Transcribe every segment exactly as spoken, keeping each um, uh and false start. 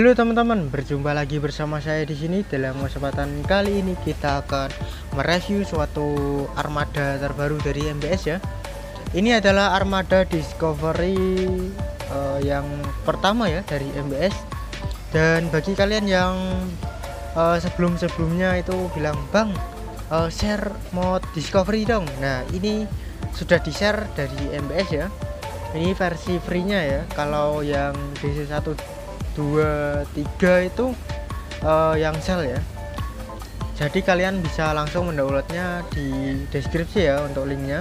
Halo teman-teman, berjumpa lagi bersama saya di sini. Dalam kesempatan kali ini kita akan mereview suatu armada terbaru dari M B S ya. Ini adalah armada Discovery uh, yang pertama ya dari M B S. Dan bagi kalian yang uh, sebelum-sebelumnya itu bilang, "Bang, uh, share mod Discovery dong." Nah, ini sudah di-share dari M B S ya. Ini versi free-nya ya. Kalau yang D C satu dua tiga itu uh, yang sel ya, jadi kalian bisa langsung mendownloadnya di deskripsi ya untuk linknya.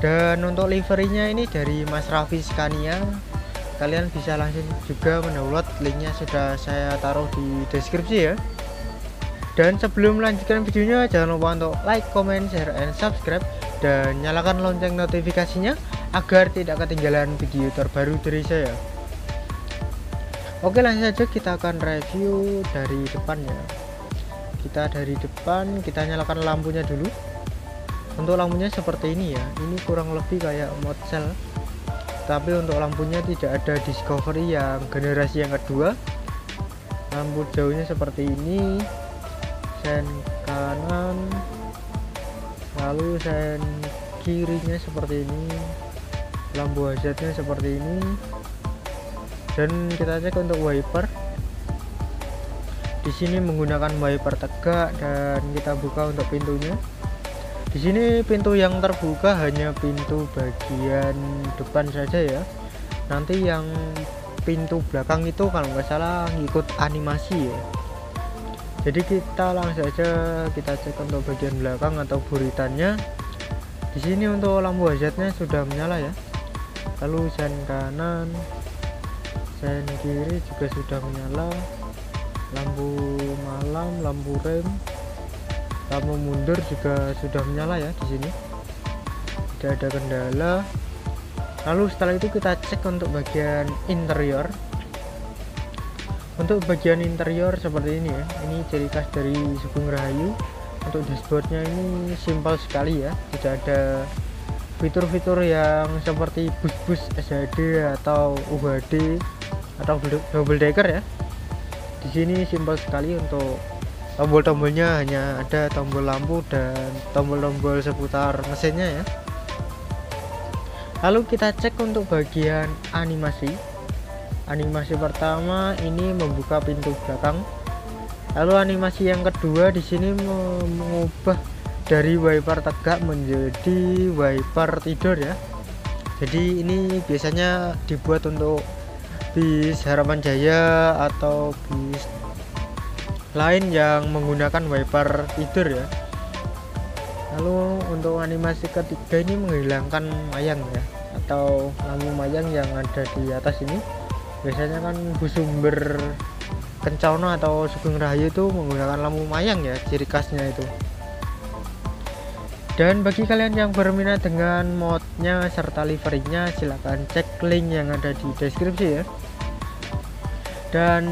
Dan untuk liverynya ini dari Mas Rafi Scania, kalian bisa langsung juga mendownload, linknya sudah saya taruh di deskripsi ya. Dan sebelum melanjutkan videonya, jangan lupa untuk like, comment, share, and subscribe, dan nyalakan lonceng notifikasinya agar tidak ketinggalan video terbaru dari saya. Oke, langsung saja kita akan review dari depan ya. Kita dari depan, kita nyalakan lampunya dulu. Untuk lampunya seperti ini ya. Ini kurang lebih kayak mod cell, tapi untuk lampunya tidak ada Discovery yang generasi yang kedua. Lampu jauhnya seperti ini. Sen kanan, lalu sen kirinya seperti ini. Lampu hazardnya seperti ini. Dan kita cek untuk wiper. Di sini menggunakan wiper tegak, dan kita buka untuk pintunya. Di sini pintu yang terbuka hanya pintu bagian depan saja ya. Nanti yang pintu belakang itu kalau nggak salah ngikut animasi ya. Jadi kita langsung saja kita cek untuk bagian belakang atau buritannya. Di sini untuk lampu hazardnya sudah menyala ya. Lalu sen kanan, sen kiri juga sudah menyala. Lampu malam, lampu rem, lampu mundur juga sudah menyala ya. Di sini tidak ada kendala. Lalu setelah itu kita cek untuk bagian interior. Untuk bagian interior seperti ini ya. Ini ciri khas dari Sugeng Rahayu. Untuk dashboardnya ini simpel sekali ya, tidak ada fitur-fitur yang seperti bus-bus S H D atau U H D atau double decker ya. Di sini simpel sekali. Untuk tombol-tombolnya hanya ada tombol lampu dan tombol-tombol seputar mesinnya ya. Lalu kita cek untuk bagian animasi. Animasi pertama ini membuka pintu belakang. Lalu animasi yang kedua di sini mengubah dari wiper tegak menjadi wiper tidur ya. Jadi ini biasanya dibuat untuk Bus Harapan Jaya atau bus lain yang menggunakan wiper tidur ya. Lalu untuk animasi ketiga ini menghilangkan mayang ya, atau lampu mayang yang ada di atas ini. Biasanya kan bus Sumber Kencano atau Sugeng Rahayu itu menggunakan lampu mayang ya, ciri khasnya itu. Dan bagi kalian yang berminat dengan modnya serta liverynya, silahkan cek link yang ada di deskripsi ya. Dan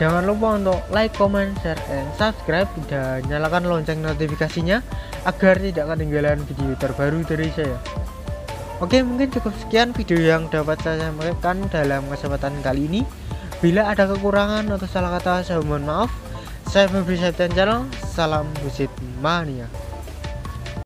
jangan lupa untuk like, comment, share, and subscribe, dan nyalakan lonceng notifikasinya agar tidak ketinggalan video terbaru dari saya. Oke, mungkin cukup sekian video yang dapat saya sampaikan dalam kesempatan kali ini. Bila ada kekurangan atau salah kata, saya mohon maaf. Saya Febri Septian, salam Busit Mania.